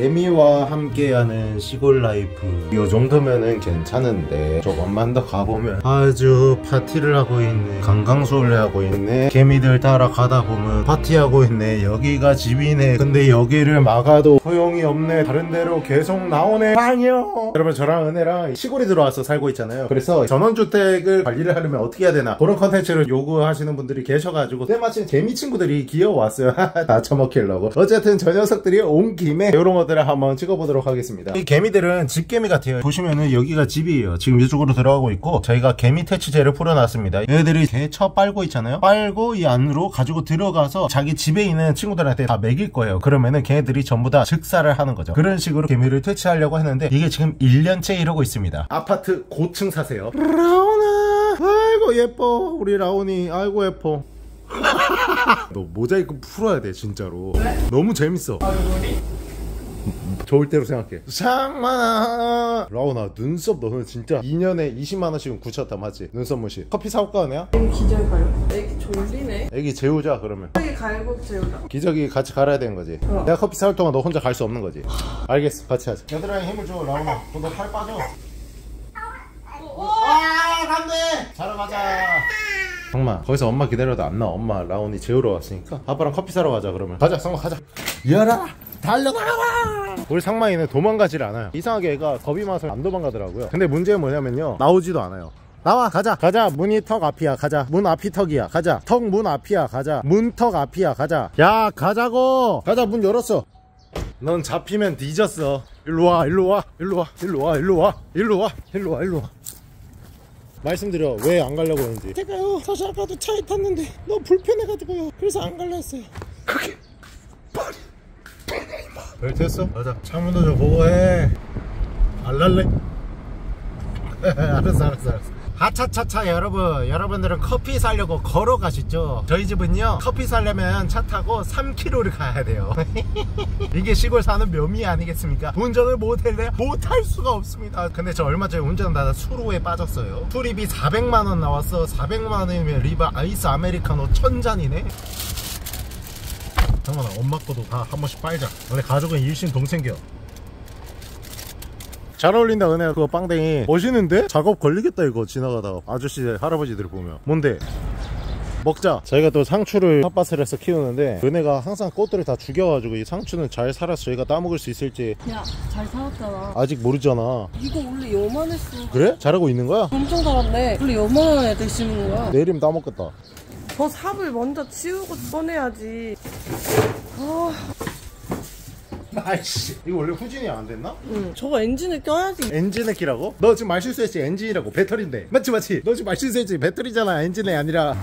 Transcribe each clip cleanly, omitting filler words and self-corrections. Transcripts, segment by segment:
개미와 함께하는 시골 라이프 이 정도면은 괜찮은데 조금만 더 가보면 아주 파티를 하고 있네, 강강술래 하고 있네, 개미들 따라가다 보면 파티하고 있네, 여기가 집이네, 근데 여기를 막아도 소용이 없네, 다른 데로 계속 나오네. 아니요 여러분, 저랑 은혜랑 시골에 들어와서 살고 있잖아요. 그래서 전원주택을 관리를 하려면 어떻게 해야 되나 그런 컨텐츠를 요구하시는 분들이 계셔가지고 때마침 개미 친구들이 기어왔어요. 다 처먹히려고. 어쨌든 저 녀석들이 온 김에 요런 것들을 한번 찍어보도록 하겠습니다. 이 개미들은 집개미 같아요. 보시면은 여기가 집이에요. 지금 이쪽으로 들어가고 있고 저희가 개미 퇴치제를 뿌려놨습니다. 얘네들이 개처 빨고 있잖아요. 빨고 이 안으로 가지고 들어가서 자기 집에 있는 친구들한테 다 먹일 거예요. 그러면은 걔네들이 전부 다 즉사를 하는 거죠. 그런 식으로 개미를 퇴치하려고 했는데 이게 지금 1년째 이러고 있습니다. 아파트 고층 사세요. 라온아 아이고 예뻐. 우리 라온이 아이고 예뻐. 너 모자이크 풀어야 돼 진짜로. 왜? 너무 재밌어. 좋을 대로 생각해. 샹마나 라온아 눈썹 너는 진짜 2년에 20만원씩은 굳혔담 하지. 눈썹 무시. 커피 사올까 은혜야? 애기 기절가요? 애기 졸리네. 애기 재우자 그러면. 기저귀 갈고 재우자. 기저귀 같이 갈아야 되는 거지. 어. 내가 커피 사올 동안 너 혼자 갈 수 없는 거지. 알겠어 같이 하자. 얘들아 힘을 줘. 라온아 너 팔 빠져. 아 간대. 자러 가자. 정말 거기서 엄마 기다려도 안 나와. 엄마 라온이 재우러 왔으니까 아빠랑 커피 사러 가자 그러면. 가자 상마 가자. 열아 달려나가봐. 우리 상마이는 도망가질 않아요. 이상하게 얘가 겁이 많아서 안 도망가더라고요. 근데 문제는 뭐냐면요 나오지도 않아요. 나와 가자 가자. 문이 턱 앞이야 가자. 문 앞이 턱이야 가자. 턱 문 앞이야 가자. 문 턱 앞이야 가자. 야 가자고 가자. 문 열었어. 넌 잡히면 뒤졌어. 일로와 일로와 일로와 일로와 일로와 일로와 일로와 일로와. 말씀드려 왜 안 가려고 하는지. 제가요 사실 아까도 차에 탔는데 너무 불편해가지고요 그래서 안 가려 했어요. 그게 빨리 빨리 임마. 왜 됐어? 맞아 창문도 좀 보고 해. 알랄래. 알았어 알았어 알았어. 하차차차 여러분, 여러분들은 커피 사려고 걸어가시죠. 저희 집은요 커피 사려면 차 타고 3km를 가야 돼요. 이게 시골 사는 묘미 아니겠습니까? 운전을 못할래요? 못할 수가 없습니다. 근데 저 얼마 전에 운전하다 수로에 빠졌어요. 수리비 400만원 나왔어. 400만원이면 리바 아이스 아메리카노 1000잔이네 잠깐만 엄마 거도 다 한 번씩 빨자. 원래 가족은 일신 동생겨. 잘 어울린다 은혜야 그거 빵댕이. 멋있는데? 작업 걸리겠다 이거 지나가다가 아저씨 할아버지들 보면. 뭔데? 먹자. 저희가 또 상추를 텃밭을 해서 키우는데 은혜가 항상 꽃들을 다 죽여가지고 이 상추는 잘 살아서 저희가 따먹을 수 있을지. 야 잘 살았잖아. 아직 모르잖아. 이거 원래 요만했어. 그래? 잘하고 있는 거야? 엄청 잘았네. 원래 요만한 애들 심는 거야. 내일이면 따먹겠다. 저 삽을 먼저 치우고 써내야지. 아이씨 이거 원래 후진이 안 됐나? 응 저거 엔진을 껴야지. 엔진을 끼라고? 너 지금 말 실수했지. 엔진이라고. 배터리인데. 맞지 맞지. 너 지금 말 실수했지. 배터리잖아. 엔진이 아니라.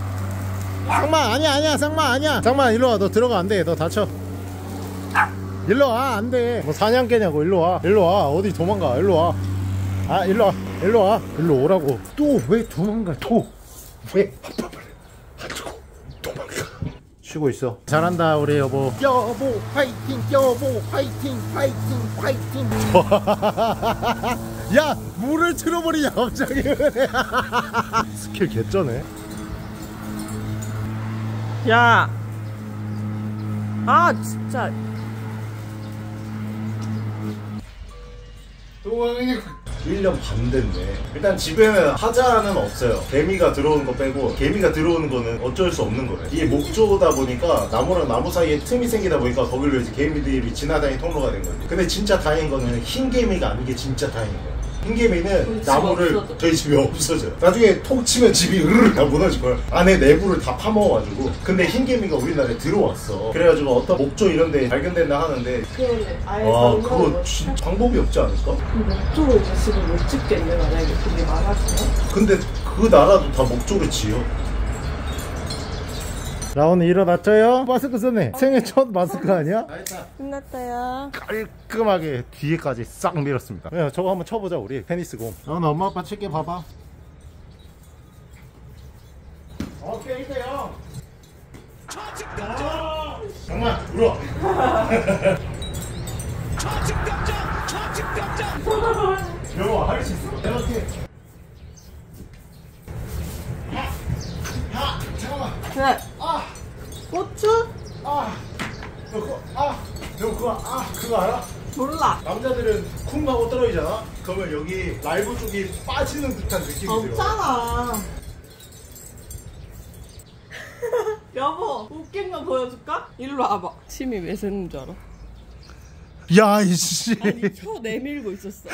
상마 아니야 아니야. 상마 아니야. 상마 일로와. 너 들어가 안돼. 너 다쳐. 일로와 안돼. 뭐 사냥 깨냐고. 일로와 일로와. 어디 도망가. 일로와. 아 일로와 일로와. 일로 오라고. 또 왜 도망가 또 왜 합법을 가지고 도망가. 쉬고 있어. 잘한다 우리 여보. 여보 파이팅 여보 파이팅 파이팅 파이팅. 야 물을 틀어버리냐 갑자기. 스킬 개쩌네. 야 아 진짜 도망이 1년 반 됐네. 일단 집에는 하자는 없어요. 개미가 들어오는 거 빼고. 개미가 들어오는 거는 어쩔 수 없는 거예요. 이게 목조다 보니까 나무랑 나무 사이에 틈이 생기다 보니까 거기로 이제 개미들이 지나다니는 통로가 된 거예요. 근데 진짜 다행인 거는 흰 개미가 아닌 게 진짜 다행인 거예요. 흰 개미는 나무를 저희 집에 없어져요. 나중에 톡 치면 집이 으르르 다 무너질걸. 안에 내부를 다 파먹어가지고. 근데 흰 개미가 우리나라에 들어왔어. 그래가지고 어떤 목조 이런 데 발견된다 하는데 아 그거 진짜 방법이 없지 않을까? 그 목조로 지금 못 짓겠네 만약에 그게 많았어요. 근데 그 나라도 다 목조를 지어. 라온이 일어났죠요? 마스크 썼네. 생애 첫 마스크 아니야? 끝났어요. 깔끔하게 뒤에까지 싹 밀었습니다. 야, 저거 한번 쳐보자 우리 테니스공. 라온아 엄마 아빠 칠게 봐봐. 오케이 1대0. 정말 울어. 여보 할 수 있어? 이렇게. 네. 아! 고추? 아! 너 그거, 아! 너 그거, 아! 그거 알아? 졸라. 남자들은 쿵 하고 떨어지잖아? 그러면 여기 라이브 쪽이 빠지는 듯한 느낌이 들어. 없잖아. 여보, 웃긴 거 보여줄까? 일로 와봐. 침이 왜 새는 줄 알아? 야, 이씨. 아니, 혀 내밀고 있었어.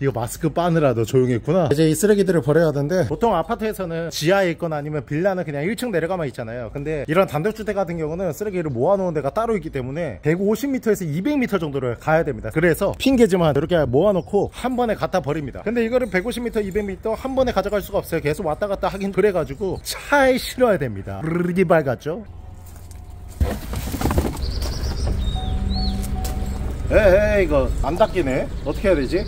이거 마스크 빠느라 너 조용했구나. 이제 이 쓰레기들을 버려야 하는데, 보통 아파트에서는 지하에 있거나 아니면 빌라는 그냥 1층 내려가만 있잖아요. 근데 이런 단독주택 같은 경우는 쓰레기를 모아놓은 데가 따로 있기 때문에 150m에서 200m 정도를 가야 됩니다. 그래서 핑계지만 이렇게 모아놓고 한 번에 갖다 버립니다. 근데 이거를 150m, 200m 한 번에 가져갈 수가 없어요. 계속 왔다 갔다 하긴. 그래가지고 차에 실어야 됩니다. 르르기 밝았죠? 에이, 이거 안 닦이네. 어떻게 해야 되지?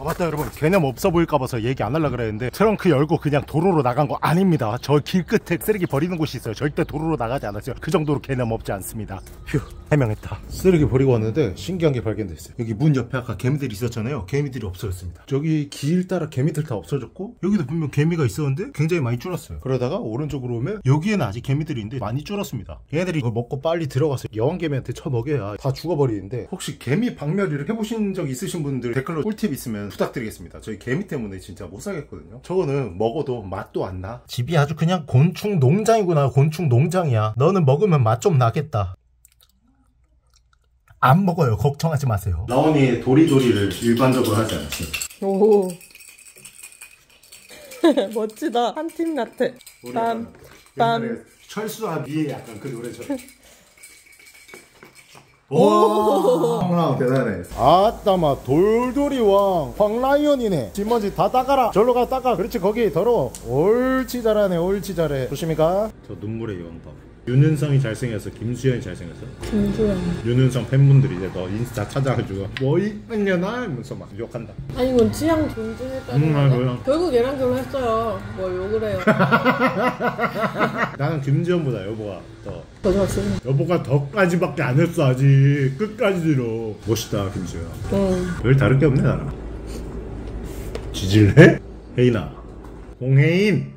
아, 맞다 여러분, 개념 없어 보일까 봐서 얘기 안 하려고 그랬는데 트렁크 열고 그냥 도로로 나간 거 아닙니다. 저 길 끝에 쓰레기 버리는 곳이 있어요. 절대 도로로 나가지 않았어요. 그 정도로 개념 없지 않습니다. 휴, 해명했다. 쓰레기 버리고 왔는데 신기한 게 발견됐어요. 여기 문 옆에 아까 개미들이 있었잖아요. 개미들이 없어졌습니다. 저기 길 따라 개미들 다 없어졌고, 여기도 분명 개미가 있었는데 굉장히 많이 줄었어요. 그러다가 오른쪽으로 오면 여기에는 아직 개미들이 있는데 많이 줄었습니다. 얘네들이 이걸 먹고 빨리 들어가서 여왕개미한테 쳐먹여야 다 죽어버리는데, 혹시 개미 박멸을 해보신 적 있으신 분들 댓글로 꿀팁 있으면 부탁드리겠습니다. 저희 개미 때문에 진짜 못 사겠거든요. 저거는 먹어도 맛도 안 나. 집이 아주 그냥 곤충 농장이구나. 곤충 농장이야. 너는 먹으면 맛 좀 나겠다. 안 먹어요. 걱정하지 마세요. 라온이의 도리도리를 일반적으로 하지 않았어요. 오. 멋지다. 한 팀 같아. 빰. 철수와 미의 약간 그 노래처럼. 오, 황라온 대단해. 아따마 돌돌이왕 황라이언이네. 집먼지 다 닦아라. 절로 가, 닦아. 그렇지, 거기 더러워. 옳지, 잘하네. 옳지, 잘해. 조심히 가. 저 눈물의 여왕밥. 윤은성이 잘생겼어? 김수현이 잘생겼어? 김수현. 윤은성 팬분들이 이제 너 인스타 찾아가지고 뭐 이쁜년아? 이러면서 막 욕한다. 아니, 이건 취향 존중했다는 거야. 결국 얘랑 결혼했어요. 뭐 욕을 해요. 나는 김지현보다 여보가 더. 거짓말씀. 여보가 더까지밖에 안 했어. 아직 끝까지 들어. 멋있다 김수현. 별 다를 게 없네 나랑. 지질래? 혜인아. 홍혜인.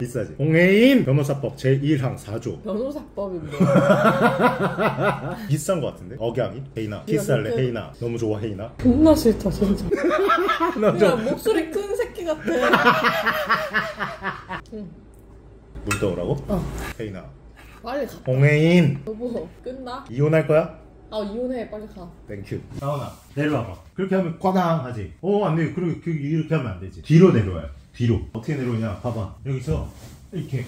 비싸지. 공해인 변호사법 제1항 4조. 변호사법이 뭐야? 비싼 거 같은데? 억양이? 헤이나 키스할래? 근데... 헤이나 너무 좋아. 헤이나 겁나 싫다 진짜. 야, 목소리 큰 새끼 같아. 물 떠오라고? 어. 헤이나 빨리 가. 공해인 여보 끝나? 이혼할 거야? 아, 이혼해. 빨리 가. 땡큐. 나훈아 내려와봐. 그렇게 하면 꽈당 하지. 어, 안 돼. 그렇게 이렇게 하면 안 되지. 뒤로 내려와요. 뒤로. 어떻게 내려오냐 봐봐. 여기서 이렇게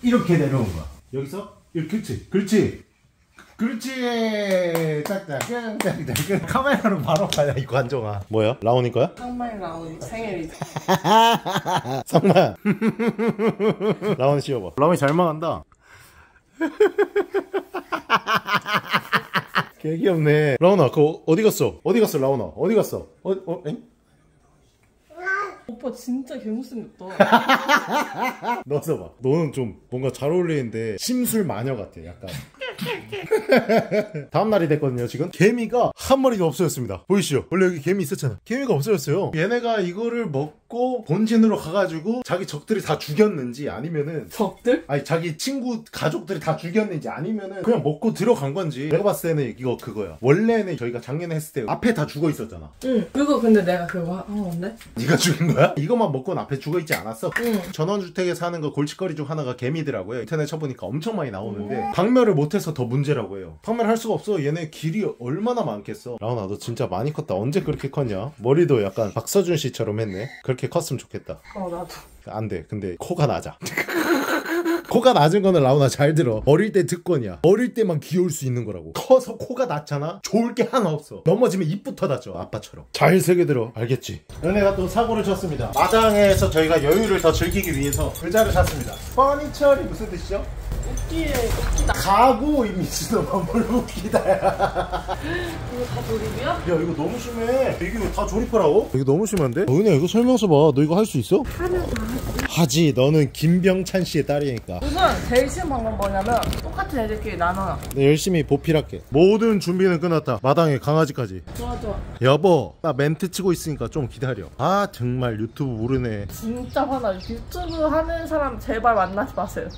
이렇게 내려온 거야. 여기서 이렇게. 그렇지 그렇지 그렇지. 딱딱딱딱. 카메라로 바로 가야 이 관종아. 뭐야? 라온이 거야? 정말 라온 생일이지. 정말. 라온 씌워봐. 라온이 잘 망한다. 개 귀엽네. 라온아 그거 어디 갔어? 어디 갔어 라온아? 어디 갔어? 엥? 오빠 진짜 개못생겼다. 넣어서 봐. 너는 좀 뭔가 잘 어울리는데 심술 마녀 같아 약간. 다음 날이 됐거든요 지금. 개미가 한 마리도 없어졌습니다. 보이시죠? 원래 여기 개미 있었잖아. 개미가 없어졌어요. 얘네가 이거를 먹고 본진으로 가가지고 자기 적들이 다 죽였는지 아니면은 적들? 아니 자기 친구 가족들이 다 죽였는지 아니면은 그냥 먹고 들어간 건지. 내가 봤을 때는 이거 그거야. 원래는 저희가 작년에 했을 때 앞에 다 죽어 있었잖아. 응. 그거 근데 내가 그거 한 건데? 네가 죽인 거야? 이것만 먹고는 앞에 죽어 있지 않았어? 응. 전원주택에 사는 거 골칫거리 중 하나가 개미더라고요. 인터넷 쳐보니까 엄청 많이 나오는데 박멸을 못해서 더 문제라고 해요. 판매를 할 수가 없어. 얘네 길이 얼마나 많겠어. 라온아 너 진짜 많이 컸다. 언제 그렇게 컸냐? 머리도 약간 박서준 씨처럼 했네. 그렇게 컸으면 좋겠다. 어 나도 안 돼. 근데 코가 낮아. 코가 낮은 거는 라온아 잘 들어. 어릴 때 득권이야. 어릴 때만 귀여울 수 있는 거라고. 커서 코가 낮잖아. 좋을 게 하나 없어. 넘어지면 입부터 다쳐. 아빠처럼 잘 세게 들어. 알겠지? 연애가 또 사고를 쳤습니다. 마당에서 저희가 여유를 더 즐기기 위해서 의자를 샀습니다. 퍼니처리 무슨 뜻이죠? 웃기에 웃기다. 가구 이미지도 너무 웃기다. 이거 다 조립이야? 야 이거 너무 심해. 이거 다 조립하라고? 이거 너무 심한데? 은혜야 이거 설명서 봐. 너 이거 할 수 있어? 하면 다 할 수 있어. 하지. 너는 김병찬 씨의 딸이니까. 무슨 제일 쉬운 방법 뭐냐면 똑같은 애들끼리 나눠. 네, 열심히 보필할게. 모든 준비는 끝났다. 마당에 강아지까지. 좋아 좋아. 여보, 나 멘트 치고 있으니까 좀 기다려. 아 정말 유튜브 모르네. 진짜 화나. 유튜브 하는 사람 제발 만나지 마세요.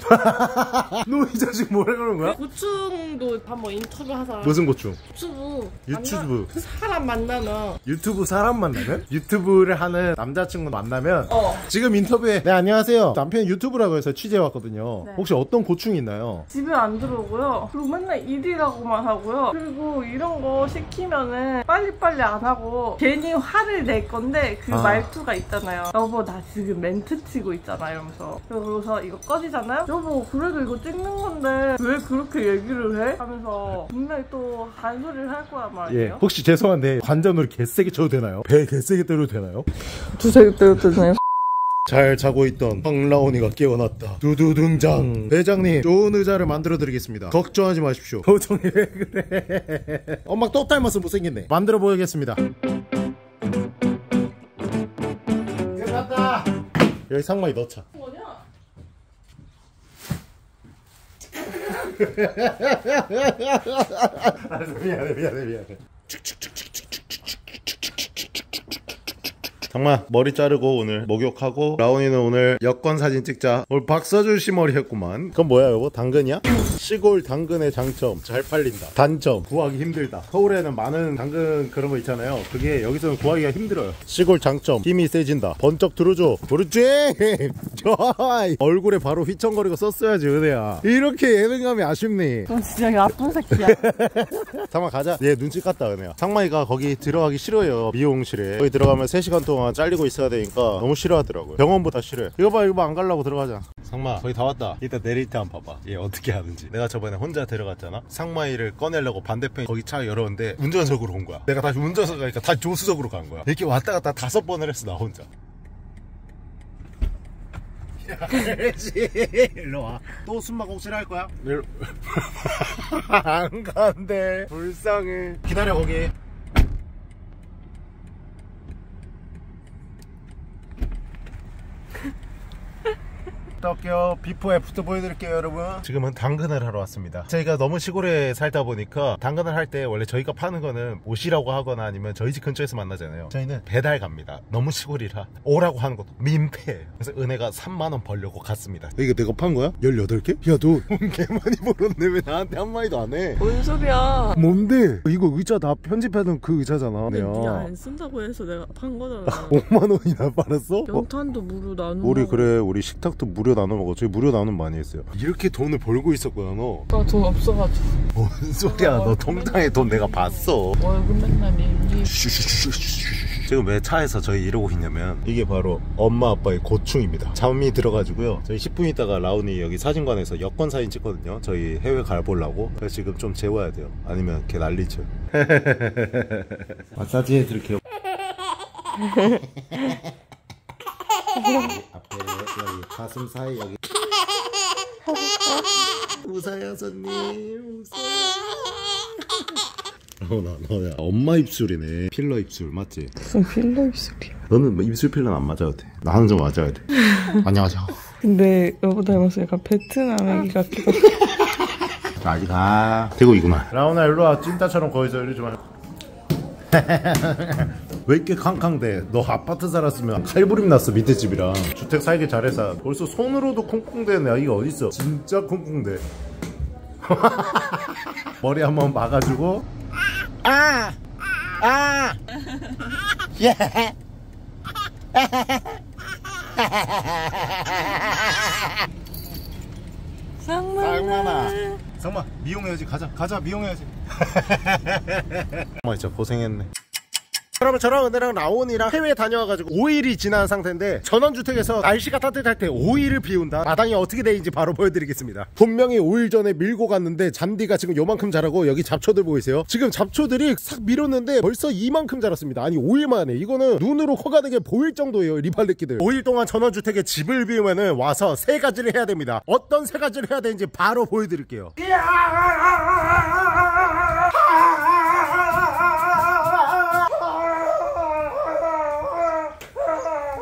너 이 자식 뭐라 그런 거야? 고충도 한번 인터뷰하자. 무슨 고충? 유튜브. 유튜브. 그 사람 만나면. 유튜브 사람 만나면? 유튜브를 하는 남자친구 만나면. 지금 인터뷰에 네 안녕하세요. 남편이 유튜브라고 해서 취재해왔거든요. 네. 혹시 어떤 고충이 있나요? 집에 안 들어오고요. 그리고 맨날 일이라고만 하고요. 그리고 이런 거 시키면은 빨리빨리 안 하고 괜히 화를 낼 건데 그 말투가 있잖아요. 여보 나 지금 멘트 치고 있잖아 이러면서. 그래서 이거 꺼지잖아요. 여보 그래도 이거 찍는 건데 왜 그렇게 얘기를 해? 하면서 분명히 또 잔소리를 할 거야 말이에요. 예. 혹시 죄송한데 관자놀이 개세게 쳐도 되나요? 배 개세게 때려도 되나요? 두세게 때려도 되나요? 잘 자고 있던 황라온이가 깨어났다. 두두 등장. 대장님 좋은 의자를 만들어 드리겠습니다. 걱정하지 마십시오. 보통이 왜 그래. 엄마 또 닮아서 못생겼네. 만들어 보겠습니다. 끝났다. 여기 상마이 넣자. 뭐냐? 알았어. 미안해 미안해 미안해. 장마 머리 자르고 오늘 목욕하고 라온이는 오늘 여권 사진 찍자. 오늘 박서준씨 머리 했구만. 그건 뭐야 요거? 당근이야? 시골 당근의 장점 잘 팔린다. 단점 구하기 힘들다. 서울에는 많은 당근 그런 거 있잖아요. 그게 여기서는 구하기가 힘들어요. 시골 장점 힘이 세진다. 번쩍 들어줘. 그렇지. 얼굴에 바로 휘청거리고 썼어야지 은혜야. 이렇게 예능감이 아쉽니? 넌 진짜 나쁜 새끼야. 장마 가자. 얘 눈치 깠다 은혜야. 상마이가 거기 들어가기 싫어요. 미용실에. 거기 들어가면 3시간 동안 잘리고 있어야 되니까 너무 싫어하더라고요. 병원보다 싫어요. 이거 봐 이거 봐. 안 가려고 들어가자. 상마 거의 다 왔다. 이따 내릴 때 한번 봐봐 얘 어떻게 하는지. 내가 저번에 혼자 데려갔잖아. 상마이를 꺼내려고 반대편 거기 차 열었는데 운전석으로 온 거야. 내가 다시 운전석 가니까 다시 조수석으로 간 거야. 이렇게 왔다 갔다 5번을 했어 나 혼자. 야, 그렇지. 일로와. 또 숨바꼭질 할 거야? 일로... 안 간대. 불쌍해. 기다려 거기. 어떡해요. 비포 애프터 보여드릴게요 여러분. 지금은 당근을 하러 왔습니다. 저희가 너무 시골에 살다 보니까 당근을 할 때 원래 저희가 파는 거는 옷이라고 하거나 아니면 저희 집 근처에서 만나잖아요. 저희는 배달 갑니다. 너무 시골이라 오라고 하는 것도 민폐예요. 그래서 은혜가 3만 원 벌려고 갔습니다. 이거 내가 판 거야? 18개? 야 너 돈 개 많이 벌었네. 왜 나한테 한마디도 안 해? 뭔 소리야. 뭔데? 이거 의자 다 편집하던 그 의자잖아. 근데 니가 안 쓴다고 해서 내가 판 거잖아. 5만 원이나 팔았어? 연탄도 무료 나누는 우리 거. 그래 우리 식탁도 무료 나눠 먹어. 저희 무료 나눔 많이 했어요. 이렇게 돈을 벌고 있었구나 너. 나 돈 없어가지고. 뭔 소리야. 너 통장에 돈 내가 봤어. 월급 맨날 밀리. 지금 왜 차에서 저희 이러고 있냐면 이게 바로 엄마 아빠의 고충입니다. 잠이 들어가지고요. 저희 10분 있다가 라온이 여기 사진관에서 여권 사진 찍거든요. 저희 해외 가보려고. 그래서 지금 좀 재워야 돼요. 아니면 걔 난리죠. 마사지 해드릴게요. 앞에 여기 가슴 사이 여기 웃어요 손님 웃어요. 너야 엄마 입술이네. 필러 입술 맞지? 무슨 필러 입술이야. 너는 입술 필러는 안 맞아도 돼. 나는 좀 맞아야 돼. 안녕하세요. 근데 여보 닮았어. 약간 베트남 애기 같기도 하고. 아직 가 대구이구나. 라온아 일로와. 찐따처럼 거기서 이러지 말고. 왜 이렇게 캉캉대? 너 아파트 살았으면 칼부림 났어 밑에 집이랑. 주택 살기 잘해서 벌써 손으로도 콩콩대는 애가 어딨어. 진짜 콩콩대. 머리 한번 막아주고. 아! 아! 예! 상만아. 상만 미용해야지. 가자 가자 미용해야지. 정말 진짜 고생했네. 여러분 저랑 은혜랑 라온이랑 해외에 다녀와가지고 5일이 지난 상태인데 전원주택에서 날씨가 따뜻할 때 5일을 비운다. 마당이 어떻게 되는지 바로 보여드리겠습니다. 분명히 5일 전에 밀고 갔는데 잔디가 지금 요만큼 자라고 여기 잡초들 보이세요? 지금 잡초들이 싹 밀었는데 벌써 이만큼 자랐습니다. 아니 5일 만에. 이거는 눈으로 코가 되게 보일 정도예요 리발레끼들. 5일 동안 전원주택에 집을 비우면은 와서 세 가지를 해야 됩니다. 어떤 세 가지를 해야 되는지 바로 보여드릴게요.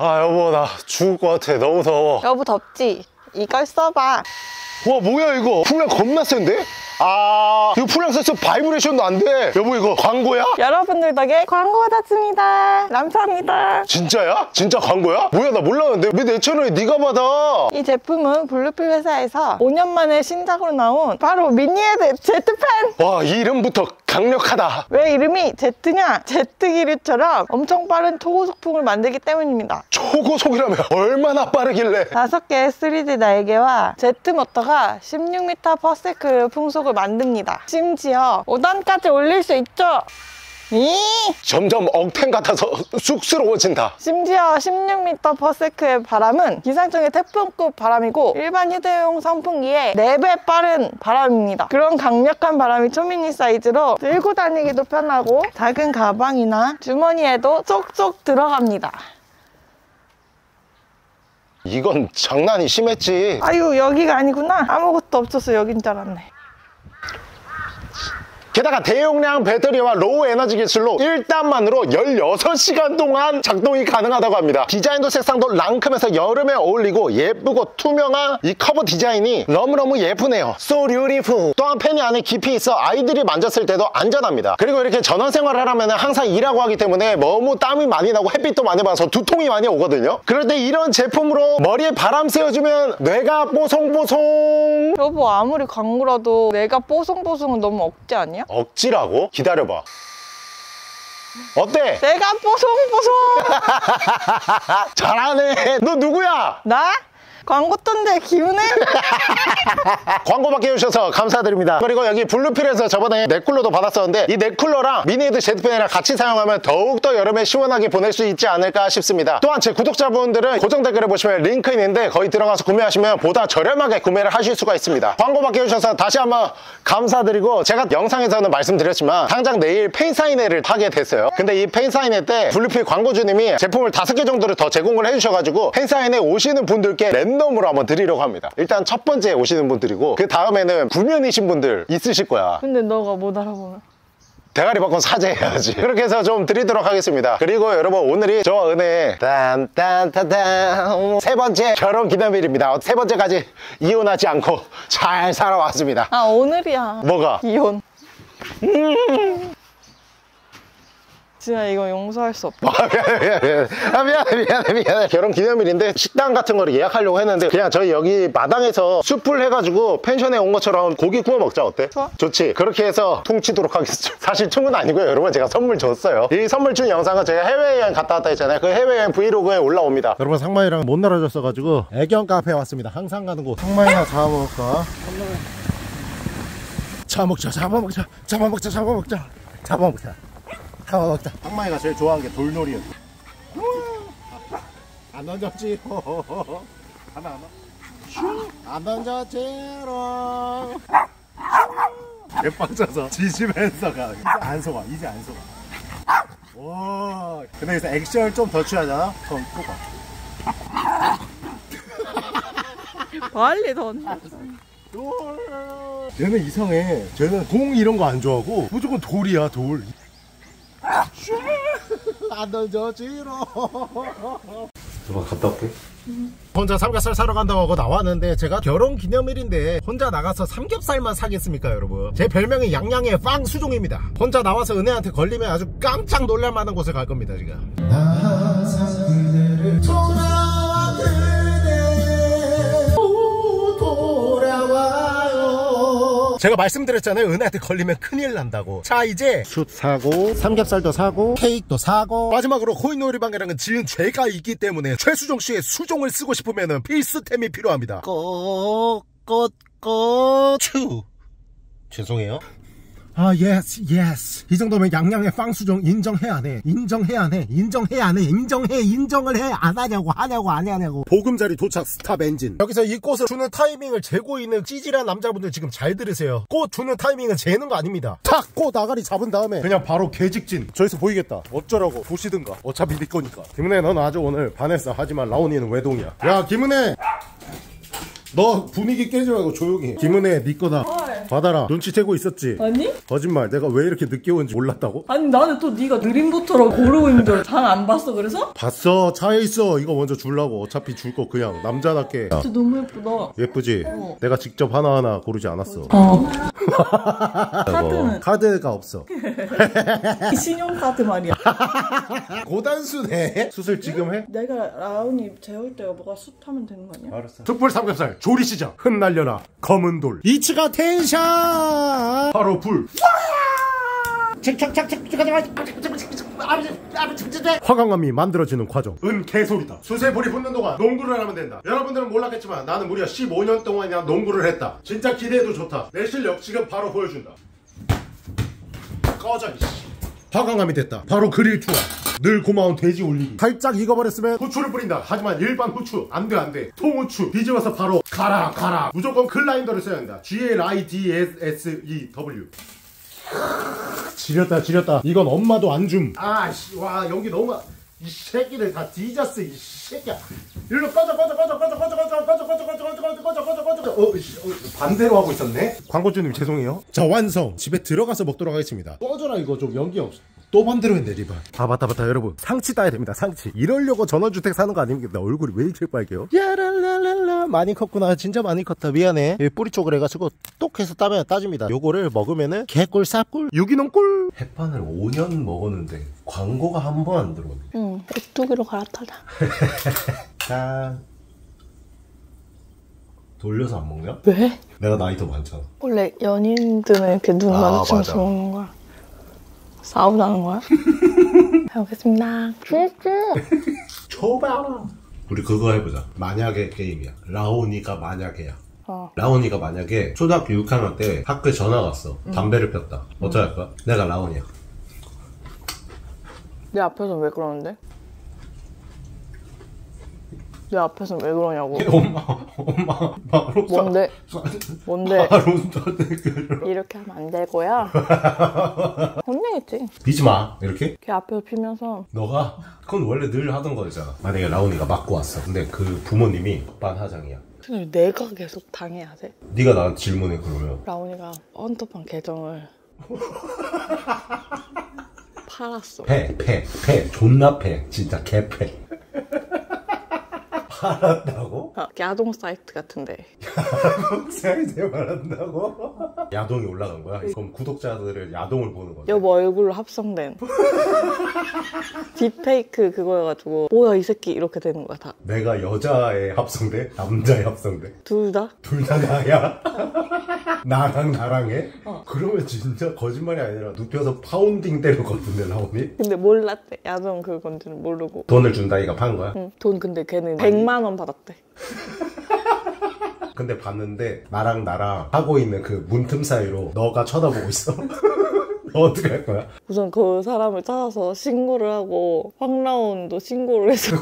아 여보 나 죽을 것 같아. 너무 더워. 여보 덥지? 이걸 써봐. 와 뭐야 이거 풍량 겁나 센데? 아 이거 풍량 센서 바이브레이션도 안 돼. 여보 이거 광고야? 여러분들 덕에 광고가 닿습니다. 감사합니다. 진짜야? 진짜 광고야? 뭐야 나 몰랐는데 왜 내 채널에 네가 받아? 이 제품은 블루필 회사에서 5년 만에 신작으로 나온 바로 미니헤드 제트팬. 와 이 이름부터 강력하다. 왜 이름이 제트냐? 제트기류처럼 엄청 빠른 초고속풍을 만들기 때문입니다. 초고속이라면 얼마나 빠르길래? 5개의 3D 날개와 제트 모터가 16m/s로 풍속을 만듭니다. 심지어 5단까지 올릴 수 있죠. 점점 억텐 같아서 쑥스러워진다. 심지어 16m/s의 바람은 기상청의 태풍급 바람이고 일반 휴대용 선풍기의 4배 빠른 바람입니다. 그런 강력한 바람이 초미니 사이즈로 들고 다니기도 편하고 작은 가방이나 주머니에도 쏙쏙 들어갑니다. 이건 장난이 심했지. 아유 여기가 아니구나. 아무것도 없어서 여긴 줄 알았네. 게다가 대용량 배터리와 로우 에너지 기술로 1단만으로 16시간 동안 작동이 가능하다고 합니다. 디자인도 색상도 랑큼해서 여름에 어울리고 예쁘고 투명한 이 커버 디자인이 너무너무 예쁘네요. So beautiful. 또한 팬이 안에 깊이 있어 아이들이 만졌을 때도 안전합니다. 그리고 이렇게 전원 생활을 하면 항상 일하고 하기 때문에 너무 땀이 많이 나고 햇빛도 많이 받아서 두통이 많이 오거든요. 그럴 때 이런 제품으로 머리에 바람 쐬어주면 뇌가 뽀송뽀송. 여보 아무리 광고라도 뇌가 뽀송뽀송은 너무 억지 아니야? 억지라고? 기다려봐. 어때? 내가 뽀송뽀송. 잘하네. 너 누구야? 나? 광고 떤데 기운해? 광고 받게 해주셔서 감사드립니다. 그리고 여기 블루필에서 저번에 넷쿨러도 받았었는데 이 넷쿨러랑 미니헤드 제트팬이랑 같이 사용하면 더욱더 여름에 시원하게 보낼 수 있지 않을까 싶습니다. 또한 제 구독자분들은 고정 댓글에 보시면 링크 있는데 거기 들어가서 구매하시면 보다 저렴하게 구매를 하실 수가 있습니다. 광고 받게 해주셔서 다시 한번 감사드리고 제가 영상에서는 말씀드렸지만 당장 내일 팬사인회를 하게 됐어요. 근데 이 팬사인회 때 블루필 광고주님이 제품을 5개 정도를 더 제공을 해주셔가지고 팬사인회 오시는 분들께 랜덤으로 한번 드리려고 합니다. 일단 첫 번째 오시는 분들이고 그 다음에는 구면이신 분들 있으실 거야. 근데 너가 못 알아보면 대가리 바꾼 사죄해야지. 그렇게 해서 좀 드리도록 하겠습니다. 그리고 여러분 오늘이 저와 은혜의 딴딴따단 3번째 결혼기념일입니다. 3번째까지 이혼하지 않고 잘 살아왔습니다. 아 오늘이야. 뭐가? 이혼. 진짜 이거 용서할 수 없다. 미안해. 결혼 기념일인데 식당 같은 거를 예약하려고 했는데 그냥 저희 여기 마당에서 숯불 해가지고 펜션에 온 것처럼 고기 구워 먹자. 어때? 좋아? 좋지. 그렇게 해서 퉁치도록 하겠습니다. 사실 퉁은 아니고요 여러분, 제가 선물 줬어요. 이 선물 준 영상은 제가 해외여행 갔다 왔다 했잖아요. 그 해외여행 브이로그에 올라옵니다. 여러분 상만이랑 못 놀아줬어가지고 애견 카페에 왔습니다. 항상 가는 곳. 상만이나 잡아먹을까? 잡아먹자. 잡아먹자. 상만이가 제일 좋아하는 게 돌놀이였어. 안 던졌지. 안 던졌지롱. 개 빠져서 지지면서가 안 속아. 이제 안 속아. 와. 근데 여기서 액션을 좀 더 취하잖아. 그럼 또 가. 빨리 던져. 쟤는 이상해. 쟤는 공 이런 거 안 좋아하고 무조건 돌이야 돌. 안 던져지러. 너만 갔다 올게. 혼자 삼겹살 사러 간다고 하고 나왔는데 제가 결혼기념일인데 혼자 나가서 삼겹살만 사겠습니까 여러분. 제 별명이 양양의 빵수종입니다. 혼자 나와서 은혜한테 걸리면 아주 깜짝 놀랄만한 곳에 갈 겁니다. 제가 제가 말씀드렸잖아요. 은혜한테 걸리면 큰일 난다고. 자 이제 숯 사고 삼겹살도 사고 케이크도 사고 마지막으로 코인놀이방이랑은 지은 제가 있기 때문에 최수종씨의 수종을 쓰고 싶으면 필수템이 필요합니다. 추 죄송해요. 아 예스 이 정도면 양양의 빵수종 인정해 안하냐고 하냐고. 보금자리 도착 스탑 엔진. 여기서 이 꽃을 주는 타이밍을 재고 있는 찌질한 남자분들 지금 잘 들으세요. 꽃 주는 타이밍은 재는 거 아닙니다. 탁 꽃 아가리 잡은 다음에 그냥 바로 개직진. 저기서 보이겠다. 어쩌라고. 보시든가. 어차피 네 거니까. 김은혜 넌 아주 오늘 반했어. 하지만 라온이는 외동이야. 야 김은혜 너 분위기 깨지 말고 조용히 해. 김은혜 네 거다. 받아라. 눈치채고 있었지? 아니? 거짓말. 내가 왜 이렇게 늦게 온지 몰랐다고? 아니 나는 또 네가 느림부터로 고르고 있는 줄 잘 안 봤어. 그래서? 봤어. 차에 있어. 이거 먼저 주려고. 어차피 줄 거 그냥 남자답게. 진짜 너무 예쁘다. 예쁘지? 어. 내가 직접 하나하나 고르지 않았어. 어. 카드는? 카드가 없어. 신용카드 말이야. 고단수네. 수술 지금 해? 내가 라온이 재울 때 여보가 숱하면 되는 거 아니야? 알았어. 숯불 삼겹살 조리 시작. 흩날려라 검은 돌. 이츠가 텐션. 바로 불. 화강암이 만들어지는 과정. 은 개소리다. 수세불이 붙는 동안 농구를 하면 된다. 여러분들은 몰랐겠지만 나는 무려 15년 동안이나 농구를 했다. 진짜 기대해도 좋다. 내 실력 지금 바로 보여준다. 꺼져 이씨. 화강암이 됐다. 바로 그릴 투하. 늘 고마운 돼지 올리기. 살짝 익어버렸으면 후추를 뿌린다. 하지만 일반 후추 안돼 안돼. 통후추 뒤집어서 바로 가라. 무조건 글라인더를 써야 한다. GLIDSSEW. 지렸다. 이건 엄마도 안 줌. 아씨 와 여기 너무 이 새끼들 다 뒤졌어 이 새끼야. 일로 꺼져. 반대로 하고 있었네. 광고주님 죄송해요. 자 완성. 집에 들어가서 먹도록 하겠습니다. 꺼져라 이거 좀 연기 없어. 또 반대로 했네 리바. 아 맞다 여러분 상치 따야 됩니다. 상치. 이러려고 전원주택 사는 거 아닙니까? 나 얼굴이 왜 이렇게 빨개요? 야랄랄랄라. 많이 컸구나. 진짜 많이 컸다. 미안해. 이 뿌리 쪽을 해가지고 똑 해서 따면 따집니다. 요거를 먹으면은 개꿀 쌉꿀 유기농 꿀. 햇반을 5년 먹었는데 광고가 한 번 안 들어오네. 응. 오뚜기로 갈아타자. 짠. 돌려서 안 먹냐? 왜? 내가 나이 더 많잖아. 원래 연인들은 이렇게 눈 마주치면서 먹는 거야. 싸우자는 거야? 잘 먹겠습니다. 줘봐. 우리 그거 해보자. 만약에 게임이야. 라온이가 만약에야. 어. 라온이가 만약에 초등학교 6학년 때 학교에 전화 갔어. 담배를 폈다. 어떡할 거야? 내가 라온이야. 내 앞에서 왜 그러는데? 내 앞에서 왜 그러냐고. 엄마 바로 뭔데 바로 이렇게 하면 안 되고요. 혼내겠지. 피지 마 이렇게? 걔 앞에서 피면서 너가 그건 원래 늘 하던 거잖아. 만약에 라온이가 맞고 왔어. 근데 그 부모님이 반하장이야. 근데 내가 계속 당해야 돼? 네가 나한테 질문해 그러면. 라온이가 헌터팡 계정을 팔았어. 패 존나 패. 진짜 개패. 말한다고? 아, 야동 사이트 같은데. 야동 사이트에 말한다고? 야동이 올라간 거야? 그럼 구독자들을 야동을 보는 거야? 여보 얼굴로 합성된 딥페이크 그거여가지고 뭐야 이 새끼 이렇게 되는 거야 다. 내가 여자에 합성돼? 남자에 합성돼? 둘 다? 둘 다 나야? 나랑 해? 어. 그러면 진짜 거짓말이 아니라 눕혀서 파운딩 때리거든요 라온이? 근데 몰랐대. 야동 그건지는 모르고. 돈을 준다 이가 판 거야? 응. 돈 근데 걔는 100만 원 받았대. 근데 봤는데 나랑 하고 있는 그 문틈 사이로 너가 쳐다보고 있어. 너 어떻게 할 거야? 우선 그 사람을 찾아서 신고를 하고 황라온도 신고를 해서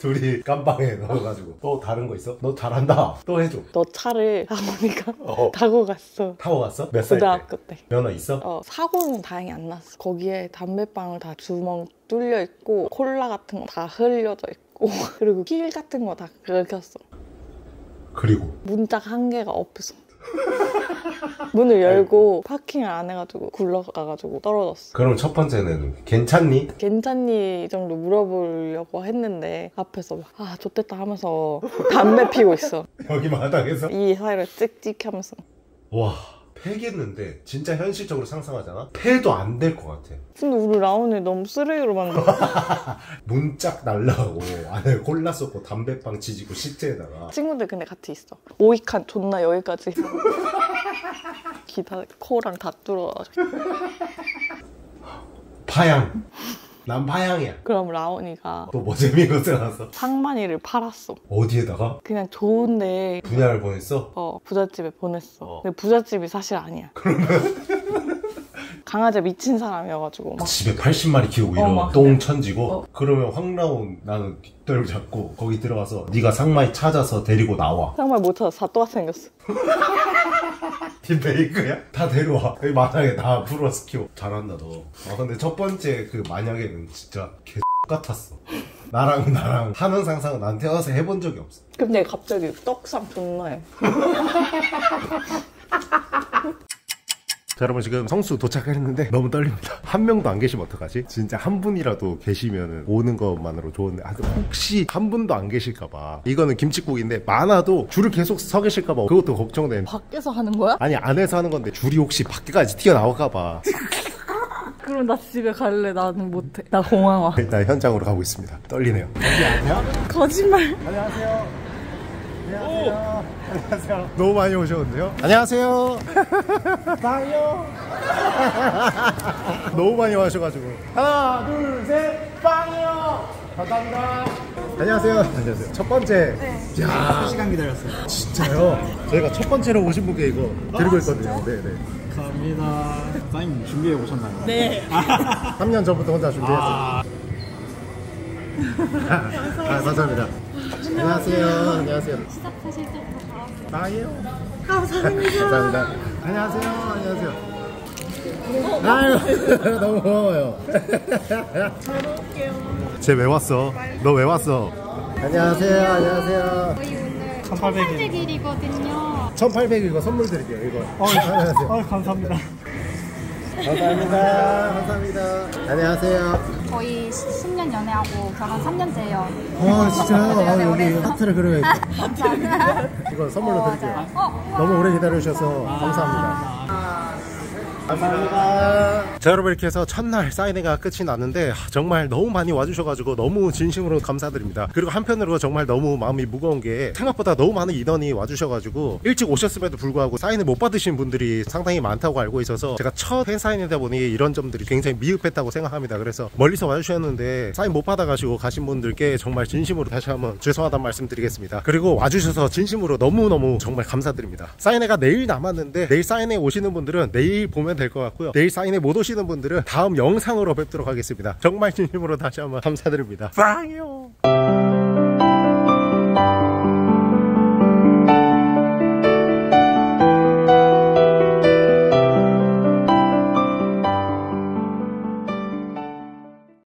둘이 깜방에 넣어가지고. 또 다른 거 있어? 너 잘한다 또 해줘. 너 차를 아버니가 타고 갔어. 타고 갔어? 몇 살 때? 고등학교 때. 면허 있어? 어. 사고는 다행히 안 났어. 거기에 담배빵을 다 주먹 뚫려 있고 콜라 같은 거 다 흘려져 있고 그리고 힐 같은 거 다 긁혔어. 그리고? 문짝 한 개가 없어. 문을 열고 파킹을 안 해가지고 굴러가가지고 떨어졌어. 그럼 첫 번째는 괜찮니? 괜찮니 정도 물어보려고 했는데 앞에서 막 아 좆됐다 하면서 담배 피고 있어. 여기 마당에서? 이 사이를 찍찍 하면서. 와 패겠는데 진짜 현실적으로 상상하잖아? 패도 안 될 것 같아. 근데 우리 라온이 너무 쓰레기로 만들었어. 문짝 날라가고 안에 콜라 쏟고 담배빵 지지고 식재에다가. 친구들 근데 같이 있어. 오이칸 존나 여기까지. 귀 다 코랑 다 뚫어가지고. 파양. 난 파양이야. 그럼 라온이가 또 뭐 재미있는 것을 알았어? 상만이를 팔았어. 어디에다가? 그냥 좋은데 분야를 보냈어? 어 부잣집에 보냈어. 근데 부잣집이 사실 아니야. 그러면? 강아지 미친 사람이어가지고 막. 집에 80마리 키우고 이런 똥 천지고. 그러면 황라온 나는 뒷덜 잡고 거기 들어가서 네가 상만이 찾아서 데리고 나와. 상만이 못 찾아서 다 똑같이 생겼어. 딥페이크야? 다 데려와. 여기 만약에 다 불어서 키워. 잘한다 너. 아 근데 첫 번째 그 만약에는 진짜 개 같았어. 나랑 하는 상상은 난 태어나서 해본 적이 없어. 근데 갑자기 떡상 존나 해. 자, 여러분 지금 성수 도착했는데 너무 떨립니다. 한 명도 안 계시면 어떡하지? 진짜 한 분이라도 계시면 오는 것만으로 좋은데, 아, 혹시 한 분도 안 계실까봐. 이거는 김칫국인데 많아도 줄을 계속 서 계실까봐 그것도 걱정돼. 밖에서 하는 거야? 아니, 안에서 하는 건데 줄이 혹시 밖에까지 튀어나올까봐. 그럼 나 집에 갈래. 나는 못해. 나 공항 와. 일단 현장으로 가고 있습니다. 떨리네요. 안녕하세요. 거짓말. 안녕하세요. 안녕하세요. 안녕하세요. 너무 많이 오셨는데요? 안녕하세요. 빵요. 너무 많이 와셔가지고. 하나, 둘, 셋, 빵요. 감사합니다. 안녕하세요. 안녕하세요. 첫 번째. 네. 야, 시간 기다렸어요. 진짜요? 저희가 첫 번째로 오신 분께 이거 드리고 있거든요. 네, 네. 감사합니다. 사장님 준비해 오셨나요? 네. 3년 전부터 혼자 준비했어요. 감사합니다. 안녕하세요. 안녕하세요. 시작하실 때부터 가요. 나예요. 감사합니다. 감사합니다. 안녕하세요. 안녕하세요. 아유, 너무 고마워요. 잘 먹을게요. 쟤 왜 왔어? 너 왜 왔어? 안녕하세요. 안녕하세요. 저희 오늘 1800일이거든요. 1800일 이거 선물 드릴게요. 이거. 안녕하세요. 감사합니다. 감사합니다. 감사합니다. 안녕하세요. 거의 10년 연애하고 결혼 3년째예요. 와, 진짜요? 아, 여기 하트를 그려야겠다. 감사합니다. 이거 선물로 드릴게요. 너무 오래 기다려주셔서 감사합니다. 감사합니다. 자, 여러분 이렇게 해서 첫날 사인회가 끝이 났는데 정말 너무 많이 와주셔가지고 너무 진심으로 감사드립니다. 그리고 한편으로 정말 너무 마음이 무거운 게 생각보다 너무 많은 인원이 와주셔가지고 일찍 오셨음에도 불구하고 사인을 못 받으신 분들이 상당히 많다고 알고 있어서 제가 첫 팬 사인회다 보니 이런 점들이 굉장히 미흡했다고 생각합니다. 그래서 멀리서 와주셨는데 사인 못 받아가시고 가신 분들께 정말 진심으로 다시 한번 죄송하다는 말씀 드리겠습니다. 그리고 와주셔서 진심으로 너무너무 정말 감사드립니다. 사인회가 내일 남았는데 내일 사인회 오시는 분들은 내일 보면 될 것 같고요, 내일 사인회 못 오시는 분들은 다음 영상으로 뵙도록 하겠습니다. 정말 진심으로 다시 한번 감사드립니다. 빵요.